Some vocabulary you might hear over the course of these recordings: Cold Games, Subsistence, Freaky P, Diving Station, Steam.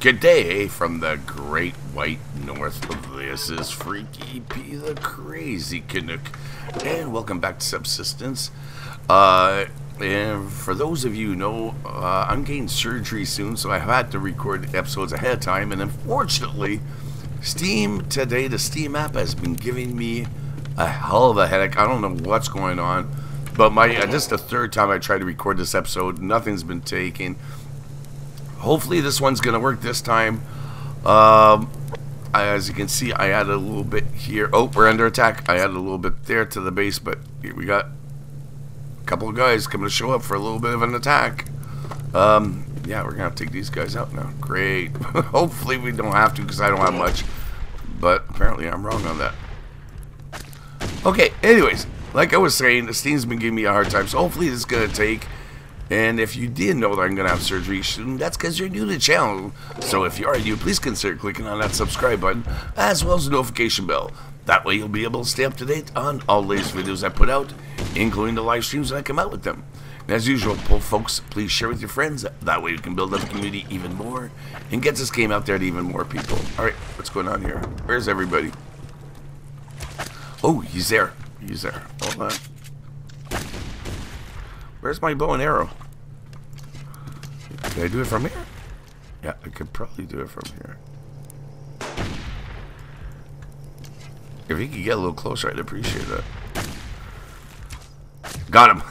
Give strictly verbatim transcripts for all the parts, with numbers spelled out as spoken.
Good day from the great white north. This is Freaky P, the crazy Canuck, and welcome back to Subsistence. Uh, and for those of you who know, uh, I'm getting surgery soon, so I had to record episodes ahead of time. And unfortunately, Steam today, the Steam app has been giving me a hell of a headache. I don't know what's going on, but my uh, this is the third time I tried to record this episode. Nothing's been taken. Hopefully this one's gonna work this time. Um, as you can see, I added a little bit here. Oh, we're under attack. I added a little bit there to the base, but here we got a couple of guys coming to show up for a little bit of an attack. Um, yeah, we're gonna have to take these guys out now. Great. Hopefully we don't have to because I don't have much. But apparently I'm wrong on that. Okay. Anyways, like I was saying, the Steam's been giving me a hard time, so hopefully this is gonna take. And if you did know that I'm going to have surgery soon, that's because you're new to the channel. So if you are new, please consider clicking on that subscribe button, as well as the notification bell. That way you'll be able to stay up to date on all the latest videos I put out, including the live streams when I come out with them. And as usual, folks, please share with your friends. That way you can build up the community even more and get this game out there to even more people. Alright, what's going on here? Where's everybody? Oh, he's there. He's there. Hold on. Where's my bow and arrow? Can I do it from here? Yeah, I could probably do it from here. If you could get a little closer, I'd appreciate that. Got him!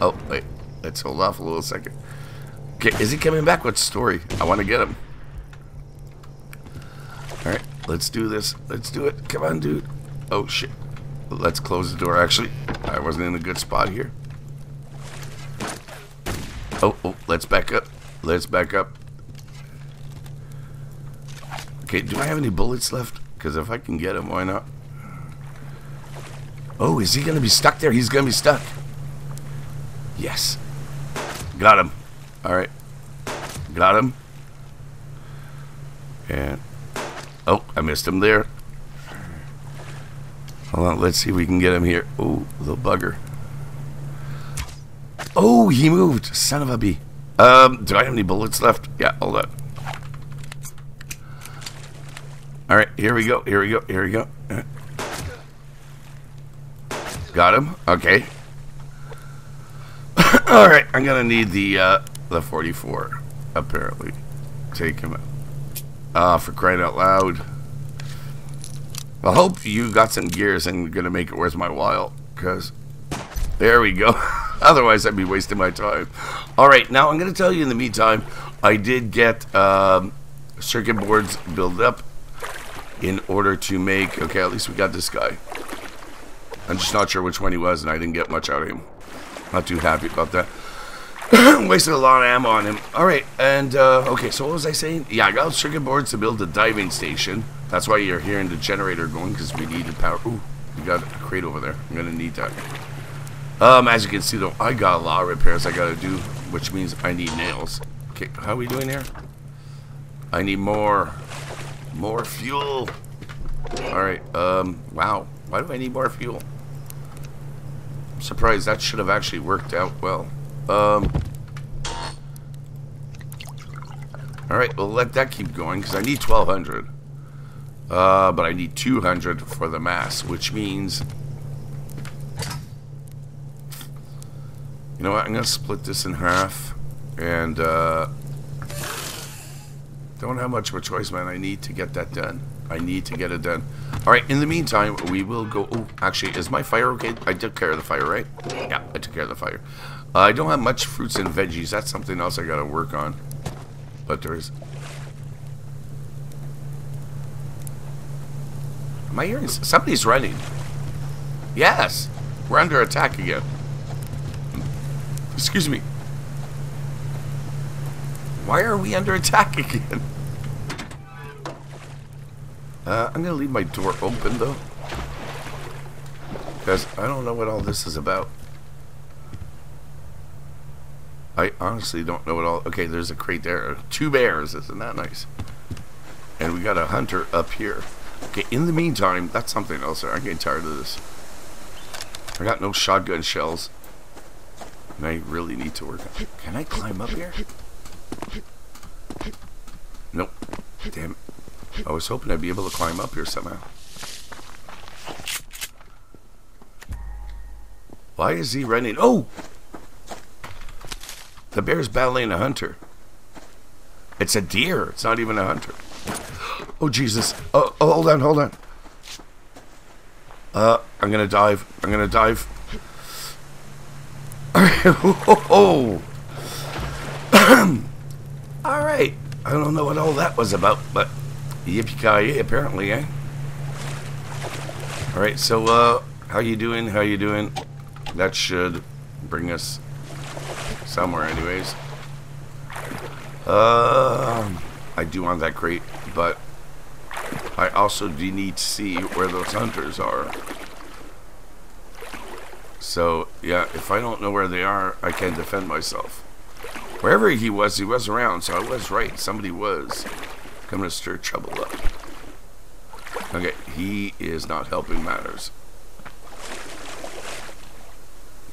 Oh, wait. Let's hold off a little second. Okay, is he coming back? What's the story? I want to get him. Alright, let's do this. Let's do it. Come on, dude. Oh, shit. Let's close the door, actually. I wasn't in a good spot here. Oh, oh, let's back up. Let's back up. Okay, do I have any bullets left? Because if I can get him, why not? Oh, is he going to be stuck there? He's going to be stuck. Yes. Got him. All right. Got him. And... oh, I missed him there. Hold on, let's see if we can get him here. Oh, little bugger. Oh, he moved. Son of a bee. Um, do I have any bullets left? Yeah, hold on. Alright, here we go, here we go, here we go. Right. Got him. Okay. Alright, I'm gonna need the, uh, the forty-four, apparently. Take him out. Ah, uh, for crying out loud. I hope you got some gears and gonna make it worth my while, because there we go. Otherwise, I'd be wasting my time. All right, now I'm gonna tell you in the meantime, I did get um, circuit boards built up in order to make. Okay, at least we got this guy. I'm just not sure which one he was, and I didn't get much out of him. Not too happy about that. Wasted a lot of ammo on him. All right, and uh, okay, so what was I saying? Yeah, I got circuit boards to build a diving station. That's why you're hearing the generator going, because we need the power. Ooh, we got a crate over there. I'm gonna need that. Um, as you can see though, I got a lot of repairs I gotta do, which means I need nails. Okay, how are we doing here? I need more, more fuel. All right. Um. Wow. Why do I need more fuel? I'm surprised that should have actually worked out well. Um. All right. We'll let that keep going because I need twelve hundred. Uh, but I need two hundred for the mass, which means... you know what? I'm going to split this in half. And, uh... don't have much of a choice, man. I need to get that done. I need to get it done. Alright, in the meantime, we will go... oh, actually, is my fire okay? I took care of the fire, right? Yeah, I took care of the fire. Uh, I don't have much fruits and veggies. That's something else I got to work on. But there is... am I hearing? Somebody's running. Yes. We're under attack again. Excuse me. Why are we under attack again? Uh, I'm going to leave my door open, though. Because I don't know what all this is about. I honestly don't know what all... okay, there's a crate there. Two bears. Isn't that nice? And we got a hunter up here. Okay, in the meantime, that's something else. I'm getting tired of this. I got no shotgun shells. And I really need to work on it. Can I climb up here? I was hoping I'd be able to climb up here somehow. Why is he running? Oh! The bear's battling a hunter. It's a deer. It's not even a hunter. Oh, Jesus. Oh, oh hold on, hold on. Uh, I'm going to dive. I'm going to dive. Oh! Alright. I don't know what all that was about, but yippee-ki-yay, apparently, eh? Alright, so, uh, how you doing? How you doing? That should bring us somewhere, anyways. Uh, I do want that crate, but I also do need to see where those hunters are. So, yeah, if I don't know where they are, I can't defend myself. Wherever he was, he was around, so I was right. Somebody was coming to stir trouble up. Okay, he is not helping matters.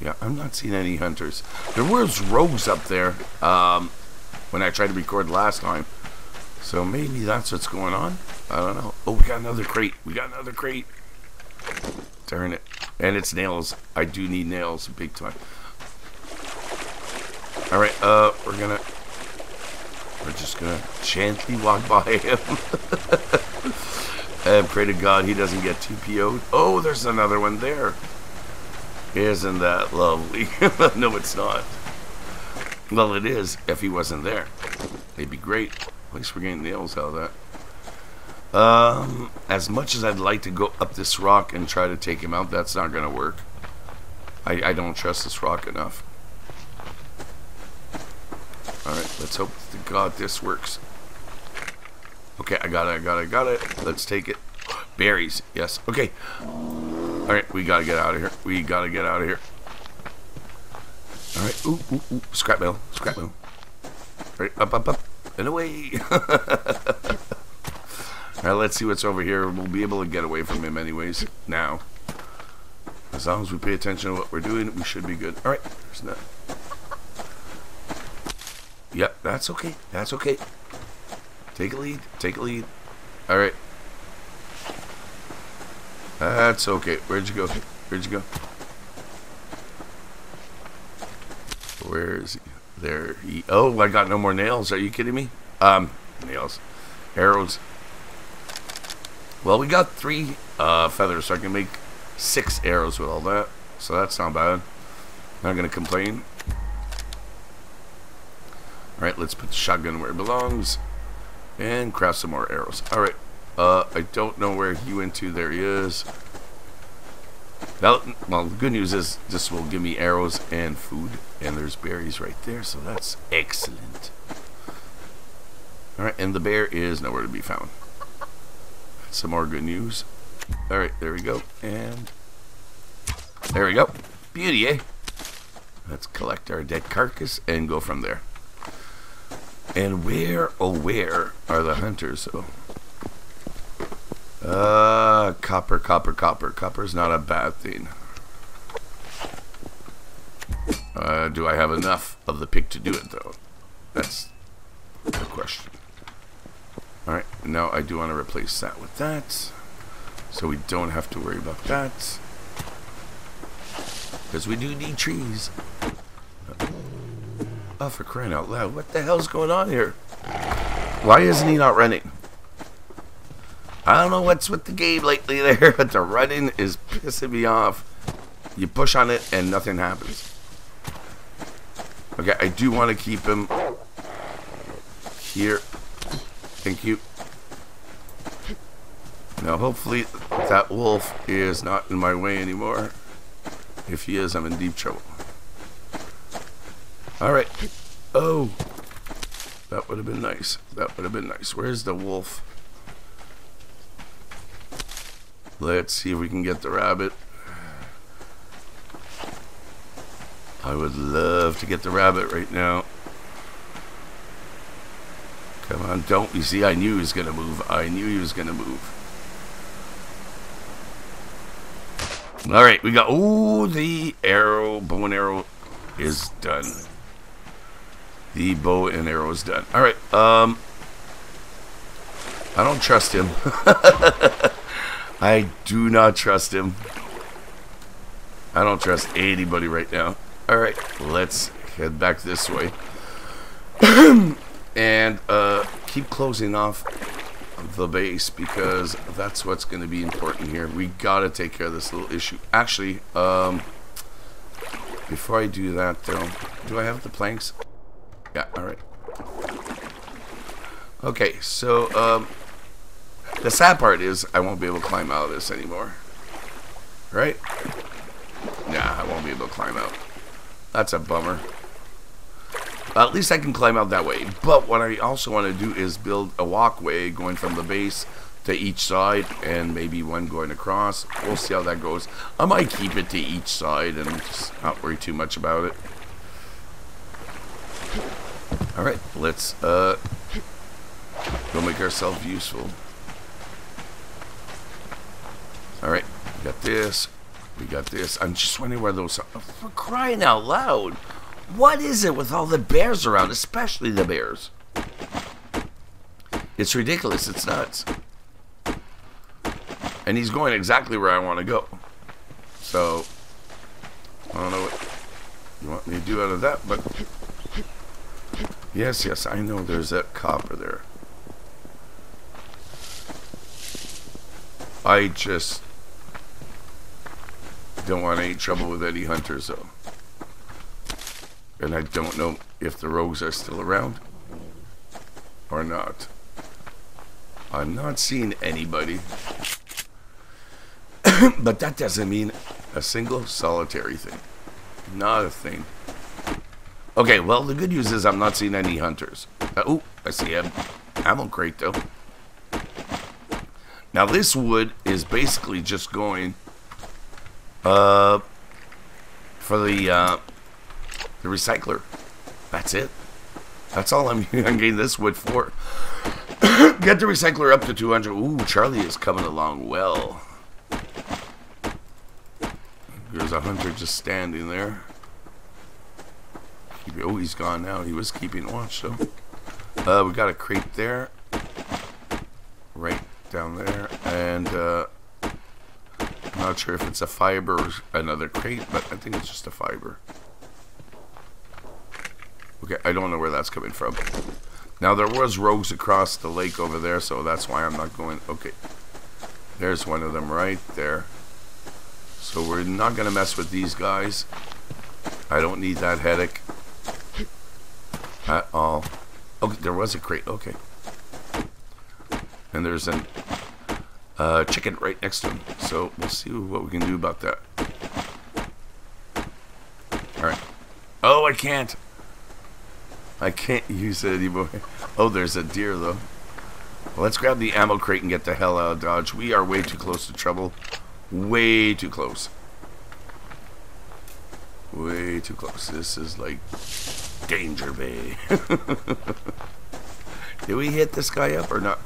Yeah, I'm not seeing any hunters. There was rogues up there um, when I tried to record last time. So maybe that's what's going on. I don't know. Oh, we got another crate. We got another crate. Darn it. And it's nails. I do need nails big time. Alright, uh, we're gonna... We're just gonna gently walk by him. And pray to God he doesn't get T P O'd. Oh, there's another one there. Isn't that lovely? No, it's not. Well, it is if he wasn't there. It'd be great. At least we're getting nails out of that. Um, as much as I'd like to go up this rock and try to take him out, that's not gonna work. I, I don't trust this rock enough. Alright, let's hope to God this works. Okay, I got it, I got it, I got it. Let's take it. Berries, yes. Okay. Alright, we gotta get out of here. We gotta get out of here. Alright, ooh, ooh, ooh. Scrap metal, scrap metal. Alright, up, up, up, and away. Alright, let's see what's over here. We'll be able to get away from him anyways, now. As long as we pay attention to what we're doing, we should be good. Alright, there's none. Yep, that's okay. That's okay. Take a lead. Take a lead. Alright. That's okay. Where'd you go? Where'd you go? Where is he? There he... Oh, I got no more nails. Are you kidding me? Um, nails. Arrows. Well, we got three uh, feathers, so I can make six arrows with all that. So that's not bad. Not gonna complain. Alright, let's put the shotgun where it belongs. And craft some more arrows. Alright, uh, I don't know where he went to. There he is. Now, well, the good news is this will give me arrows and food. And there's berries right there, so that's excellent. Alright, and the bear is nowhere to be found. Some more good news. Alright, there we go. And there we go. Beauty, eh? Let's collect our dead carcass and go from there. And where, oh where, are the hunters? Oh. Uh, copper, copper, copper. Copper's not a bad thing. Uh, do I have enough of the pig to do it, though? That's the question. Alright, now I do want to replace that with that. So we don't have to worry about that. Because we do need trees. Oh, for crying out loud. What the hell's going on here? Why isn't he not running? I don't know what's with the game lately there, but the running is pissing me off. You push on it and nothing happens. Okay, I do want to keep him here. Thank you. Now, hopefully that wolf is not in my way anymore. If he is, I'm in deep trouble. Alright. Oh. That would have been nice. That would have been nice. Where's the wolf? Let's see if we can get the rabbit. I would love to get the rabbit right now. Come on, don't. You see, I knew he was going to move. I knew he was going to move. Alright, we got... Oh, the arrow. Bow and arrow is done. The bow and arrow is done. Alright, um I don't trust him. I do not trust him. I don't trust anybody right now. Alright, let's head back this way. And uh, keep closing off the base, because that's what's going to be important here. We got to take care of this little issue. Actually, um, before I do that, though, do I have the planks? Yeah, alright. Okay, so um, the sad part is I won't be able to climb out of this anymore. Right? Nah, I won't be able to climb out. That's a bummer. At least I can climb out that way. But what I also want to do is build a walkway going from the base to each side, and maybe one going across. We'll see how that goes. I might keep it to each side and just not worry too much about it. Alright, let's uh, go make ourselves useful. Alright, we got this. We got this. I'm just wondering where those are. We're crying out loud. What is it with all the bears around, especially the bears? It's ridiculous. It's nuts. And he's going exactly where I want to go. So, I don't know what you want me to do out of that, but... Yes, yes, I know there's that copper there. I just don't want any trouble with any hunters, though. And I don't know if the rogues are still around or not. I'm not seeing anybody. But that doesn't mean a single solitary thing. Not a thing. Okay, well, the good news is I'm not seeing any hunters. Uh, oh, I see an ammo crate, though. Now, this wood is basically just going uh, for the... Uh, The recycler. That's it. That's all I'm, I'm getting this wood for. Get the recycler up to two hundred. Ooh, Charlie is coming along well. There's a hunter just standing there. Oh, he's gone now. He was keeping watch, though. Uh, we got a crate there. Right down there. And uh, I'm not sure if it's a fiber or another crate, but I think it's just a fiber. Okay, I don't know where that's coming from. Now, there was rogues across the lake over there, so that's why I'm not going... Okay. There's one of them right there. So we're not going to mess with these guys. I don't need that headache at all. Okay, there was a crate. Okay. And there's a uh, chicken right next to him. So we'll see what we can do about that. Alright. Oh, I can't! I can't use it anymore. Oh, there's a deer, though. Well, let's grab the ammo crate and get the hell out of Dodge. We are way too close to trouble. Way too close. Way too close. This is like Danger Bay. Did we hit this guy up or not?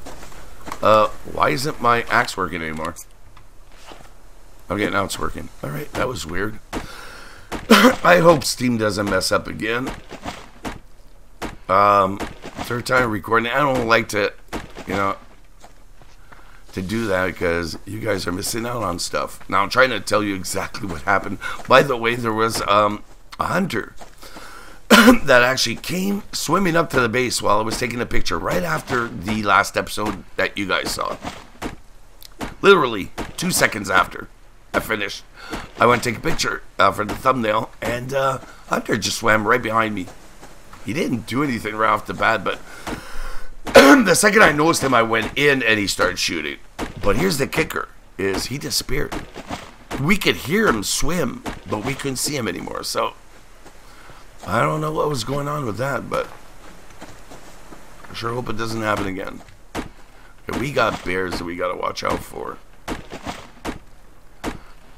Uh, why isn't my axe working anymore? Okay, now it's working. Alright, that was weird. I hope Steam doesn't mess up again. Um, third time recording. I don't like to, you know, to do that because you guys are missing out on stuff. Now I'm trying to tell you exactly what happened. By the way, there was um, a hunter that actually came swimming up to the base while I was taking a picture right after the last episode that you guys saw. Literally two seconds after I finished, I went to take a picture uh, for the thumbnail, and uh, hunter just swam right behind me. He didn't do anything right off the bat, but the second I noticed him, I went in and he started shooting. But here's the kicker, is he disappeared. We could hear him swim, but we couldn't see him anymore. So, I don't know what was going on with that, but I sure hope it doesn't happen again. Okay, we got bears that we got to watch out for.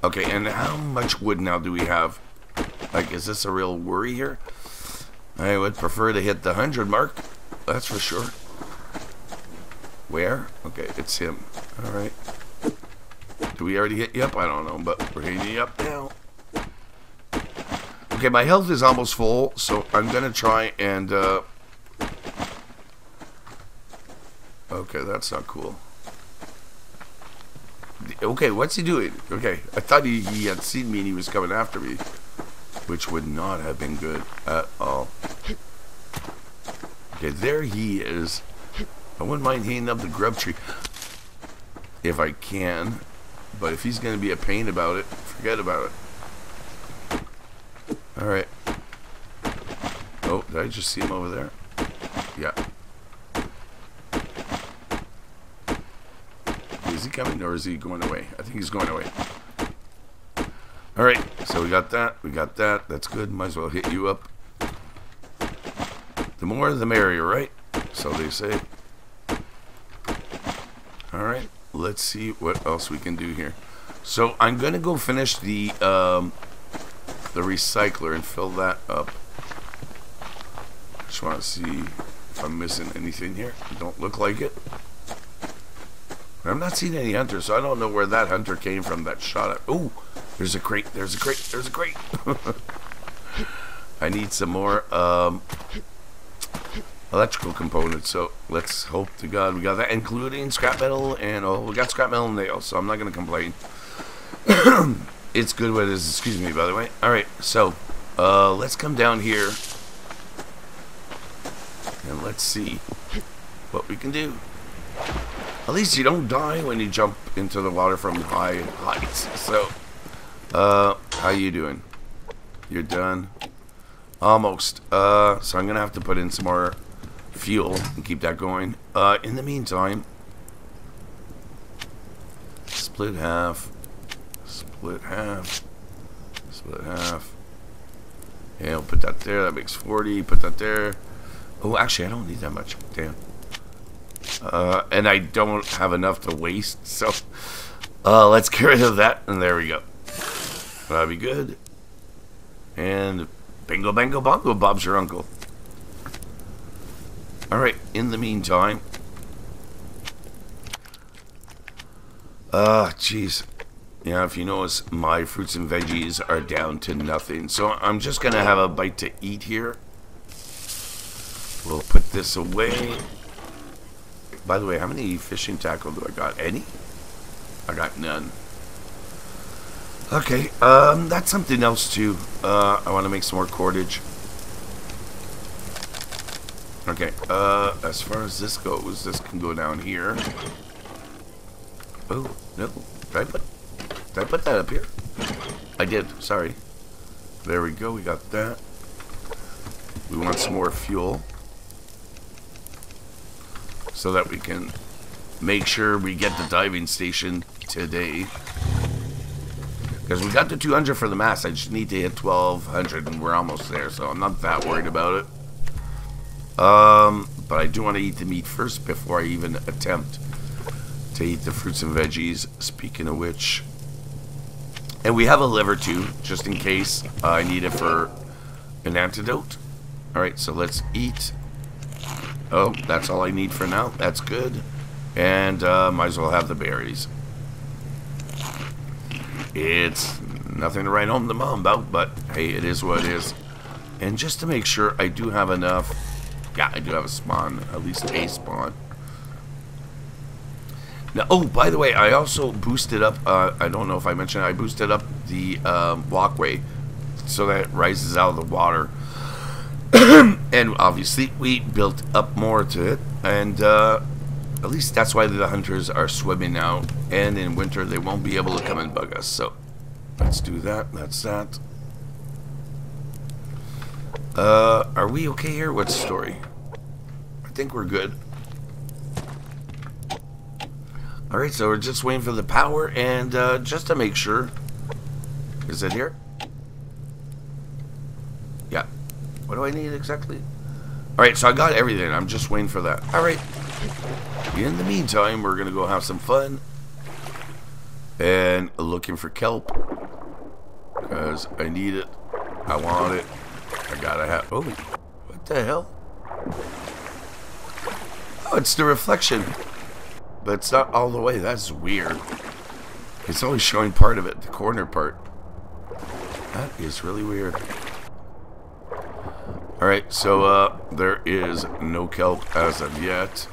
Okay, and how much wood now do we have? Like, is this a real worry here? I would prefer to hit the hundred mark, that's for sure. Where? Okay, it's him. Alright. Do we already hit you up? I don't know, but we're hitting you up now. Okay, my health is almost full, so I'm going to try and... Uh, uh, Okay, that's not cool. Okay, what's he doing? Okay, I thought he, he had seen me and he was coming after me, which would not have been good at all. Okay, there he is. I wouldn't mind hanging up the grub tree if I can, but if he's going to be a pain about it, forget about it. Alright. Oh, did I just see him over there? Yeah. Is he coming or is he going away? I think he's going away. Alright, so we got that. We got that. That's good. Might as well hit you up. The more the merrier, right? So they say. Alright, let's see what else we can do here. So I'm going to go finish the, um, the recycler and fill that up. Just want to see if I'm missing anything here. Don't look like it. I'm not seeing any hunters, so I don't know where that hunter came from that shot at. Oh, there's a crate, there's a crate, there's a crate. I need some more um, electrical components, so let's hope to God we got that, including scrap metal, and oh, we got scrap metal and nails, so I'm not going to complain. It's good what it is, excuse me, by the way. Alright, so uh, let's come down here and let's see what we can do. At least you don't die when you jump into the water from high heights. So, uh, how you doing? You're done? Almost. Uh, so I'm going to have to put in some more fuel and keep that going. Uh, in the meantime, split half, split half, split half. Yeah, I'll put that there. That makes forty. Put that there. Oh, actually, I don't need that much. Damn. Uh, and I don't have enough to waste, so uh, let's get rid of that, and there we go. That'll be good. And bingo, bango, bongo, Bob's your uncle. Alright, in the meantime. Ah, uh, jeez. Yeah, if you notice, my fruits and veggies are down to nothing. So I'm just going to have a bite to eat here. We'll put this away. By the way, how many fishing tackle do I got? Any? I got none. Okay, um, that's something else too. Uh, I want to make some more cordage. Okay, uh, as far as this goes, this can go down here. Oh, no. Did I put, did I put that up here? I did, sorry. There we go, we got that. We want some more fuel, so that we can make sure we get the diving station today. Because we got the two hundred for the mass, I just need to hit twelve hundred and we're almost there, so I'm not that worried about it. Um, but I do want to eat the meat first before I even attempt to eat the fruits and veggies, speaking of which. And we have a liver too, just in case I need it for an antidote. Alright, so let's eat. Oh, that's all I need for now. That's good. And uh, might as well have the berries. It's nothing to write home to Mom about, but hey, it is what it is. And just to make sure I do have enough. Yeah, I do have a spawn. At least a spawn. Now, oh, by the way, I also boosted up. Uh, I don't know if I mentioned it. I boosted up the um, walkway so that it rises out of the water. And obviously we built up more to it, and uh, at least that's why the hunters are swimming now, and in winter they won't be able to come and bug us. So let's do that. That's that. Uh, are we okay here? What's the story? I think we're good. Alright, so we're just waiting for the power, and uh, just to make sure, is it here? Yeah. What do I need exactly? Alright, so I got everything. I'm just waiting for that. Alright. In the meantime, we're going to go have some fun. And looking for kelp. Because I need it. I want it. I got to have... Oh, what the hell? Oh, it's the reflection. But it's not all the way. That's weird. It's only showing part of it, the corner part. That is really weird. Alright, so uh, there is no kelp as of yet.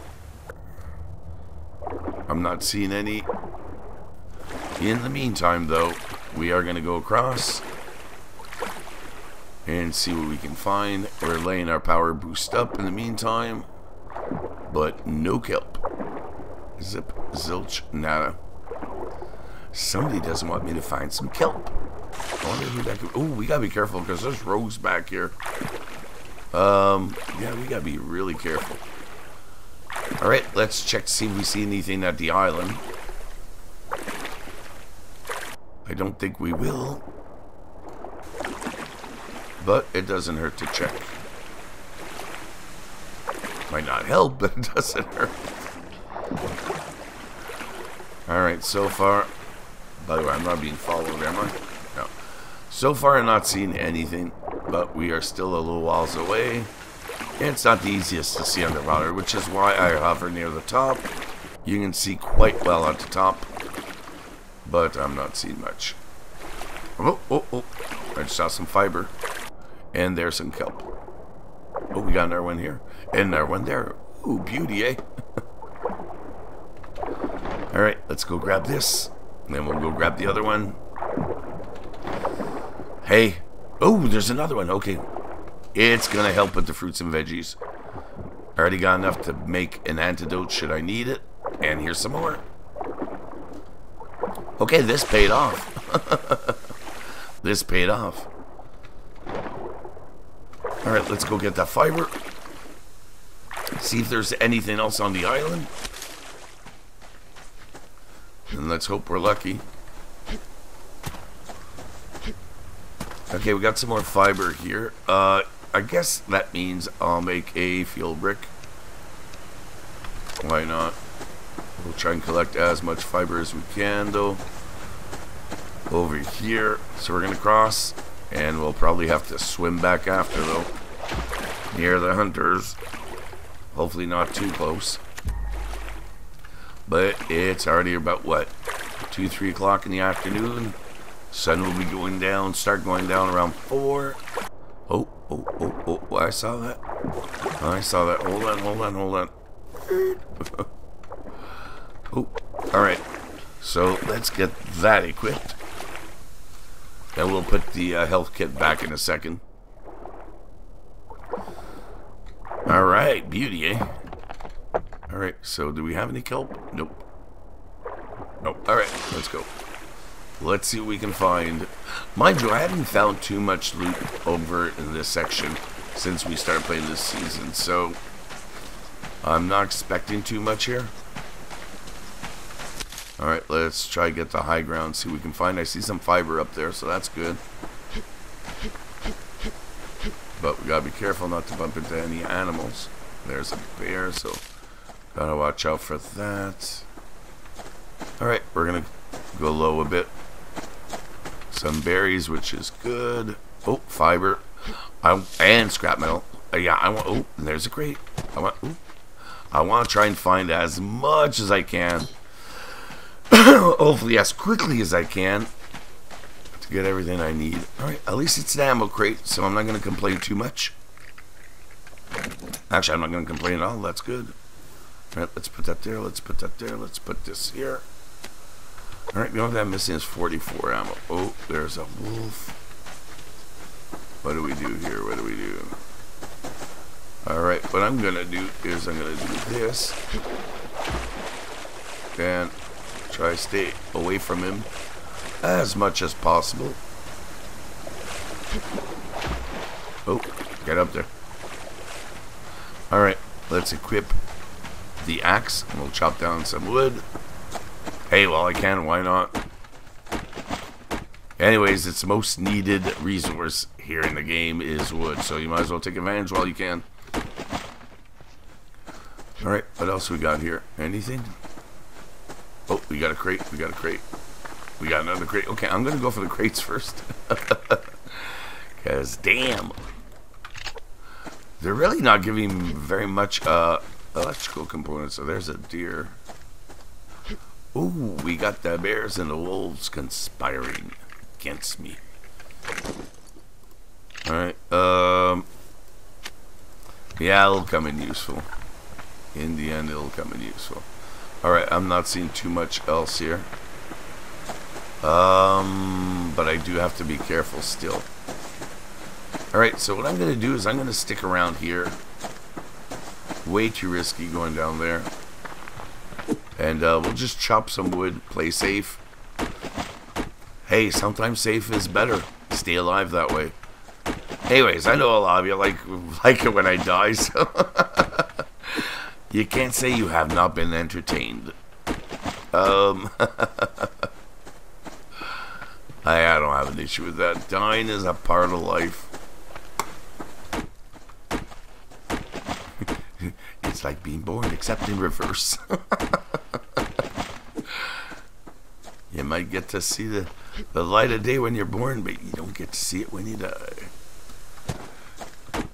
I'm not seeing any. In the meantime, though, we are going to go across and see what we can find. We're laying our power boost up in the meantime, but no kelp. Zip, zilch, nada. Somebody doesn't want me to find some kelp. I wonder who that could. Oh, we gotta be careful because there's rogues back here. Um, yeah, we gotta be really careful. All right, let's check to see if we see anything at the island. I don't think we will, but it doesn't hurt to check. Might not help, but it doesn't hurt. Alright, so far... By the way, I'm not being followed, am I? No. So far, I'm not seeing anything, but we are still a little whiles away. And it's not the easiest to see underwater, which is why I hover near the top. You can see quite well at the top, but I'm not seeing much. Oh, oh, oh. I just saw some fiber. And there's some kelp. Oh, we got another one here. And another one there. Ooh, beauty, eh? Alright, let's go grab this. And then we'll go grab the other one. Hey. Oh, there's another one. Okay. It's going to help with the fruits and veggies. I already got enough to make an antidote should I need it. And here's some more. Okay, this paid off. This paid off. Alright, let's go get that fiber. See if there's anything else on the island. And let's hope we're lucky. Okay, we got some more fiber here. Uh, I guess that means I'll make a fuel brick. Why not? We'll try and collect as much fiber as we can, though. Over here, so we're gonna cross, and we'll probably have to swim back after, though, near the hunters. Hopefully not too close, but it's already about what, two three o'clock in the afternoon. Sun will be going down, start going down around four. Oh, oh, oh, oh, I saw that, I saw that. Hold on, hold on, hold on. Oh, all right, so let's get that equipped. And we'll put the uh, health kit back in a second. Alright, beauty, eh? Alright, so do we have any kelp? Nope. Nope. Alright, let's go. Let's see what we can find. Mind you, I haven't found too much loot over in this section since we started playing this season, so I'm not expecting too much here. Alright, let's try to get the high ground, see what we can find. I see some fiber up there, so that's good. But we gotta be careful not to bump into any animals. There's a bear, so gotta watch out for that. Alright, we're gonna go low a bit. Some berries, which is good. Oh, fiber. I, and scrap metal. Uh, yeah, I want. Oh, there's a crate. I want. Ooh, I want to try and find as much as I can. Hopefully as quickly as I can to get everything I need. Alright, at least it's an ammo crate, so I'm not going to complain too much. Actually, I'm not going to complain at all. That's good. Alright, let's put that there. Let's put that there. Let's put this here. Alright, the only thing I'm missing is forty-four ammo. Oh, there's a wolf. What do we do here? What do we do? Alright, what I'm going to do is I'm going to do this. And... try to stay away from him as much as possible. Oh, get up there. Alright, let's equip the axe and we'll chop down some wood. Hey, well I can, why not? Anyways, it's the most needed resource here in the game is wood, so you might as well take advantage while you can. Alright, what else we got here? Anything? Oh, we got a crate, we got a crate. We got another crate. Okay, I'm going to go for the crates first. Because, damn. They're really not giving very much uh, electrical components. So there's a deer. Ooh, we got the bears and the wolves conspiring against me. Alright, um... yeah, it'll come in useful. In the end, it'll come in useful. Alright, I'm not seeing too much else here. Um, but I do have to be careful still. Alright, so what I'm going to do is I'm going to stick around here. Way too risky going down there. And uh, we'll just chop some wood, play safe. Hey, sometimes safe is better. Stay alive that way. Anyways, I know a lot of you like, like it when I die, so... You can't say you have not been entertained. Um, I, I don't have an issue with that. Dying is a part of life. It's like being born, except in reverse. You might get to see the, the light of day when you're born, but you don't get to see it when you die.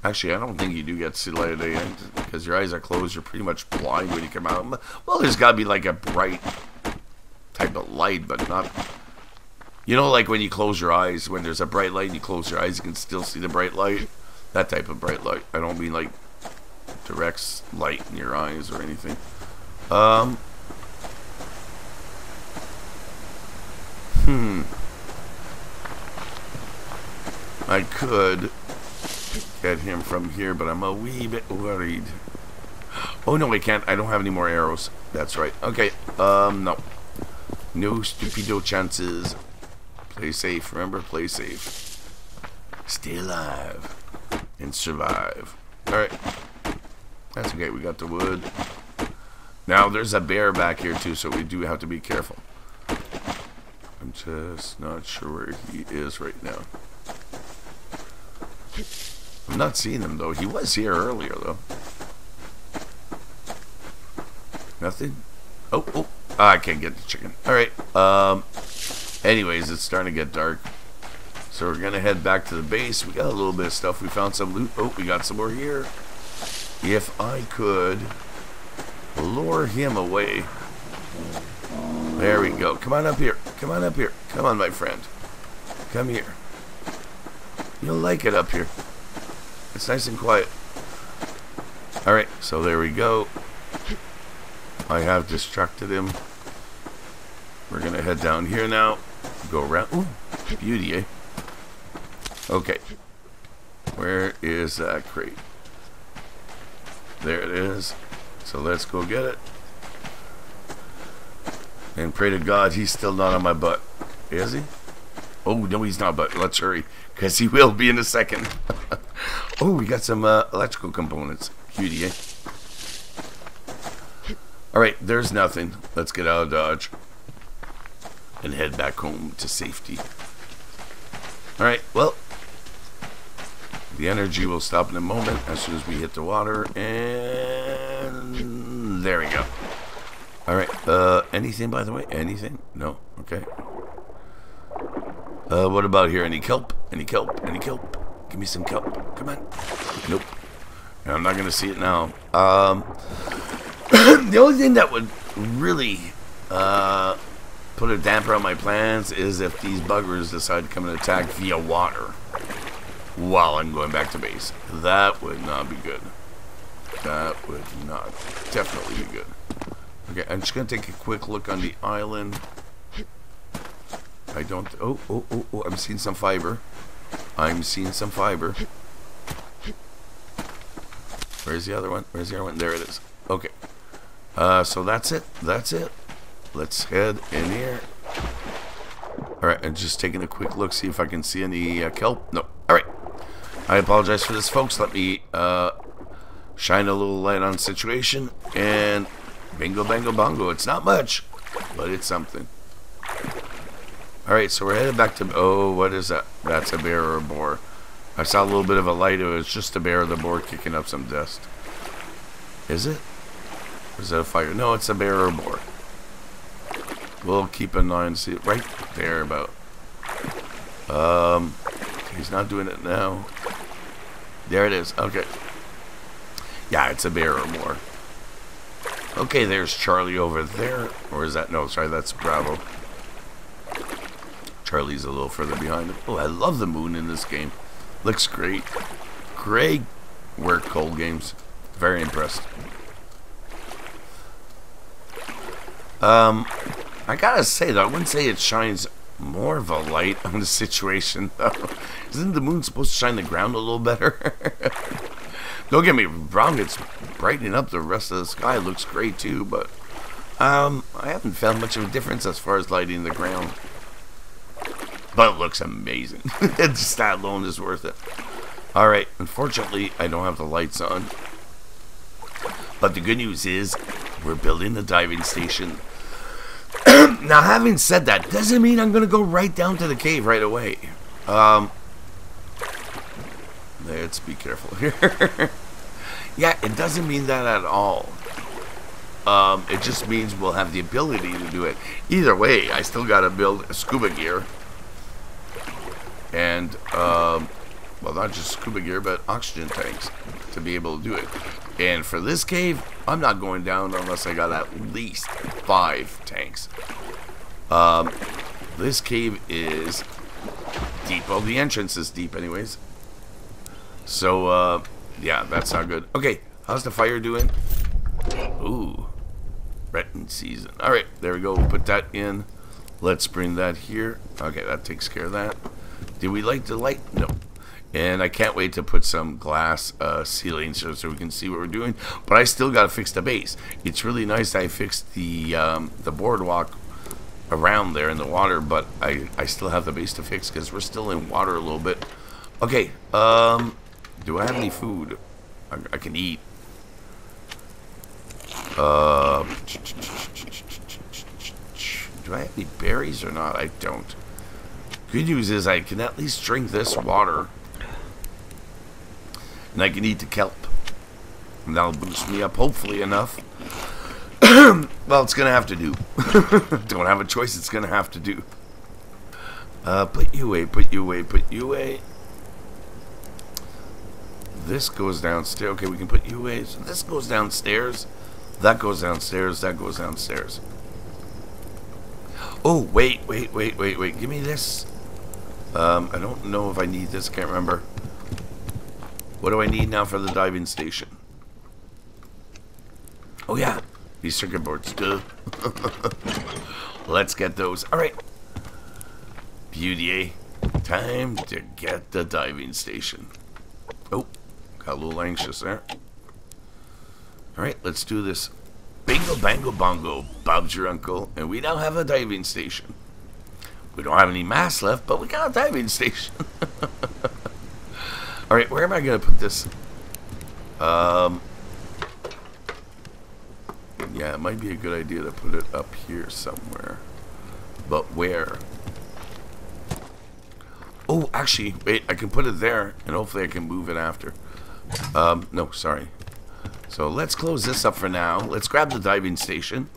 Actually, I don't think you do get to see the light of day, because your eyes are closed. You're pretty much blind when you come out. Well, there's got to be like a bright type of light, but not... You know, like when you close your eyes, when there's a bright light and you close your eyes, you can still see the bright light? That type of bright light. I don't mean like direct light in your eyes or anything. Um... Hmm. I could... get him from here, but I'm a wee bit worried. Oh no, I can't. I don't have any more arrows. That's right. Okay. Um, no. No stupido chances. Play safe. Remember, play safe. Stay alive. And survive. Alright. That's okay. We got the wood. Now, there's a bear back here too, so we do have to be careful. I'm just not sure where he is right now. I'm not seeing him though. He was here earlier though. Nothing? Oh, oh. Ah, I can't get the chicken. Alright. Um, anyways, it's starting to get dark. So we're going to head back to the base. We got a little bit of stuff. We found some loot. Oh, we got some more here. If I could lure him away. There we go. Come on up here. Come on up here. Come on, my friend. Come here. You'll like it up here. It's nice and quiet. Alright, so there we go. I have distracted him. We're going to head down here now. Go around. Ooh, beauty, eh? Okay. Where is that crate? There it is. So let's go get it. And pray to God he's still not on my butt. Is he? Oh, no, he's not, but let's hurry. Because he will be in a second. Oh, we got some uh, electrical components. Cutie, eh? Alright, there's nothing. Let's get out of Dodge. And head back home to safety. Alright, well. The energy will stop in a moment as soon as we hit the water. And... there we go. Alright, uh, anything, by the way? Anything? No? Okay. Uh, what about here? Any kelp? Any kelp? Any kelp? Give me some kelp. Come on. Nope. I'm not going to see it now. Um, the only thing that would really uh, put a damper on my plans is if these buggers decide to come and attack via water while I'm going back to base. That would not be good. That would not definitely be good. Okay, I'm just going to take a quick look on the island. I don't... Oh, oh, oh, oh, I'm seeing some fiber. I'm seeing some fiber. Where's the other one? Where's the other one? There it is. Okay. Uh, so that's it. That's it. Let's head in here. Alright, I'm just taking a quick look, see if I can see any uh, kelp. No. Alright. I apologize for this, folks. Let me uh, shine a little light on the situation. And bingo, bango, bongo. It's not much, but it's something. Alright, so we're headed back to... Oh, what is that? That's a bear or a boar. I saw a little bit of a light. It was just a bear or the boar kicking up some dust. Is it? Or is that a fire? No, it's a bear or a boar. We'll keep an eye and see it right there about. Um, he's not doing it now. There it is. Okay. Yeah, it's a bear or a boar. Okay, there's Charlie over there. Or is that... No, sorry, that's Bravo. Charlie's a little further behind him. Oh, I love the moon in this game. Looks great. Great work, Cold Games. Very impressed. Um, I gotta say though, I wouldn't say it shines more of a light on the situation though. Isn't the moon supposed to shine the ground a little better? Don't get me wrong, it's brightening up the rest of the sky. It looks great too, but um, I haven't found much of a difference as far as lighting the ground. But it looks amazing. Just that alone is worth it. Alright, unfortunately, I don't have the lights on. But the good news is, we're building the diving station. Now, having said that, doesn't mean I'm going to go right down to the cave right away. Um, let's be careful here. Yeah, it doesn't mean that at all. Um, it just means we'll have the ability to do it. Either way, I still got to build scuba gear. And, um... well, not just scuba gear, but oxygen tanks to be able to do it. And for this cave, I'm not going down unless I got at least five tanks. Um, this cave is deep. Well, the entrance is deep anyways. So, uh, yeah, that's not good. Okay, how's the fire doing? Ooh, Breton season. All right, there we go. We'll put that in. Let's bring that here. Okay, that takes care of that. Did we light the light? No. And I can't wait to put some glass uh, ceilings so, so we can see what we're doing. But I still got to fix the base. It's really nice that I fixed the um, the boardwalk around there in the water, but I, I still have the base to fix because we're still in water a little bit. Okay, um, do I have any food I, I can eat? Uh, do I have any berries or not? I don't. Good news is I can at least drink this water. And I can eat the kelp. And that'll boost me up, hopefully, enough. Well, it's going to have to do. Don't have a choice, it's going to have to do. Uh, put you away, put you away, put you away. This goes downstairs. Okay, we can put you away. So this goes downstairs. That goes downstairs. That goes downstairs. Oh, wait, wait, wait, wait, wait. Give me this. Um, I don't know if I need this. I can't remember. What do I need now for the diving station? Oh, yeah. These circuit boards. Duh. Let's get those. All right. Beauty. Time to get the diving station. Oh, got a little anxious there. All right, let's do this. Bingo, bango, bongo. Bob's your uncle. And we now have a diving station. We don't have any mass left, but we got a diving station. Alright, where am I going to put this? Um, yeah, it might be a good idea to put it up here somewhere. But where? Oh, actually, wait, I can put it there, and hopefully I can move it after. Um, no, sorry. So let's close this up for now. Let's grab the diving station.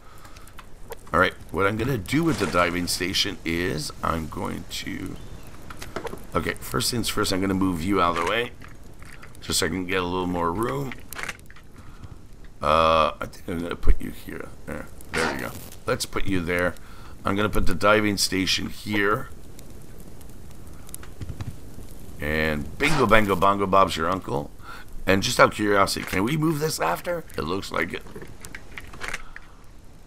Alright, what I'm going to do with the diving station is I'm going to... Okay, first things first, I'm going to move you out of the way. Just so I can get a little more room. Uh, I think I'm going to put you here. There, there you go. Let's put you there. I'm going to put the diving station here. And bingo, bango, bongo, Bob's your uncle. And just out of curiosity, can we move this after? It looks like it.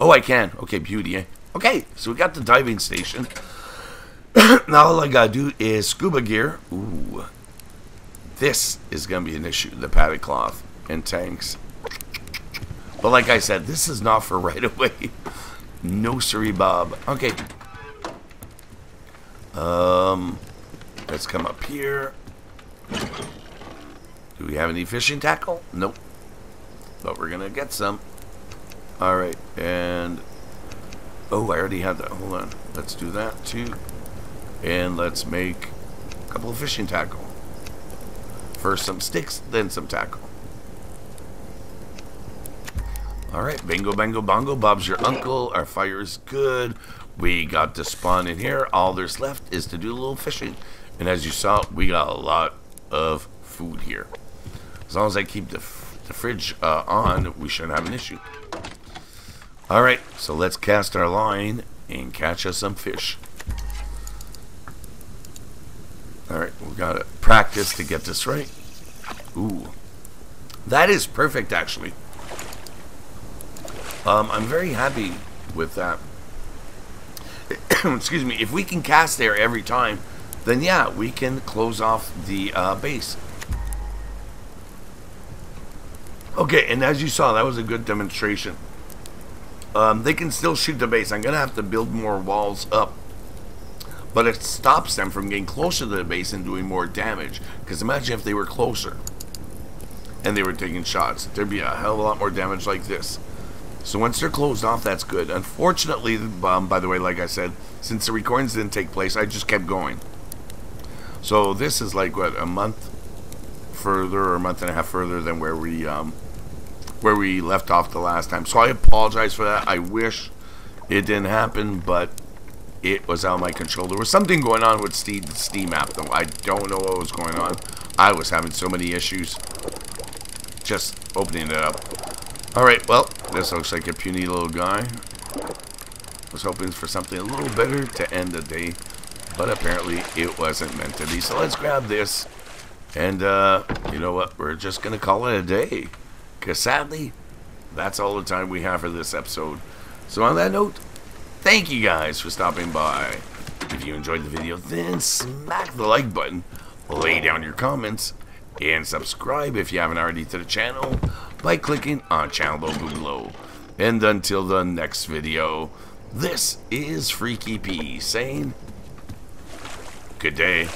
Oh, I can. Okay, beauty, eh? Okay, so we got the diving station. Now all I gotta do is scuba gear. Ooh, this is gonna be an issue. The padded cloth and tanks. But like I said, this is not for right away. No siree, Bob. Okay. Um, let's come up here. Do we have any fishing tackle? Nope. But we're gonna get some. All right, and oh, I already had that. Hold on. Let's do that too. And let's make a couple of fishing tackle. First some sticks, then some tackle. Alright, bingo, bango, bongo, Bob's your uncle. Our fire is good. We got the spawn in here. All there's left is to do a little fishing. And as you saw, we got a lot of food here. As long as I keep the, f the fridge uh, on, we shouldn't have an issue. Alright, so let's cast our line and catch us some fish. Alright, we gotta practice to get this right. Ooh. That is perfect, actually. Um, I'm very happy with that. Excuse me. If we can cast there every time, then yeah, we can close off the uh, base. Okay, and as you saw, that was a good demonstration. Um, they can still shoot the base. I'm going to have to build more walls up. But it stops them from getting closer to the base and doing more damage. Because imagine if they were closer and they were taking shots. There'd be a hell of a lot more damage like this. So once they're closed off, that's good. Unfortunately, um, by the way, like I said, since the recordings didn't take place, I just kept going. So this is like, what, a month further or a month and a half further than where we... Um, where we left off the last time. So I apologize for that. I wish it didn't happen, but it was out of my control. There was something going on with Steam, the Steam app, though. I don't know what was going on. I was having so many issues just opening it up. Alright, well, this looks like a puny little guy. Was hoping for something a little better to end the day, but apparently it wasn't meant to be. So let's grab this, and uh, you know what? We're just going to call it a day. Because sadly, that's all the time we have for this episode. So on that note, thank you guys for stopping by. If you enjoyed the video, then smack the like button, lay down your comments, and subscribe if you haven't already to the channel by clicking on channel logo below. And until the next video, this is Freaky P saying good day.